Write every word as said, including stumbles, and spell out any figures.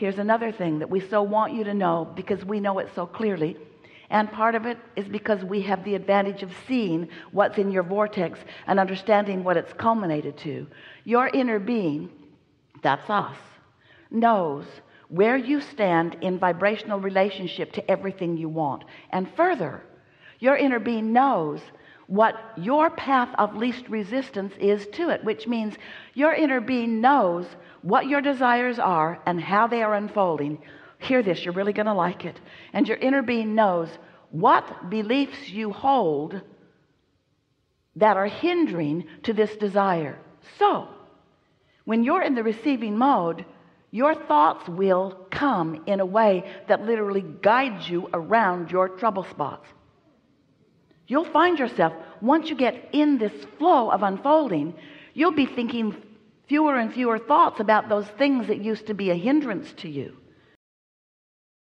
Here's another thing that we so want you to know, because we know it so clearly. And part of it is because we have the advantage of seeing what's in your vortex and understanding what it's culminated to. Your inner being, that's us, knows where you stand in vibrational relationship to everything you want. And further, your inner being knows what your path of least resistance is to it, which means your inner being knows what your desires are and how they are unfolding. Hear this, you're really going to like it. And your inner being knows what beliefs you hold that are hindering to this desire. So, when you're in the receiving mode, your thoughts will come in a way that literally guides you around your trouble spots. You'll find yourself, once you get in this flow of unfolding, you'll be thinking fewer and fewer thoughts about those things that used to be a hindrance to you.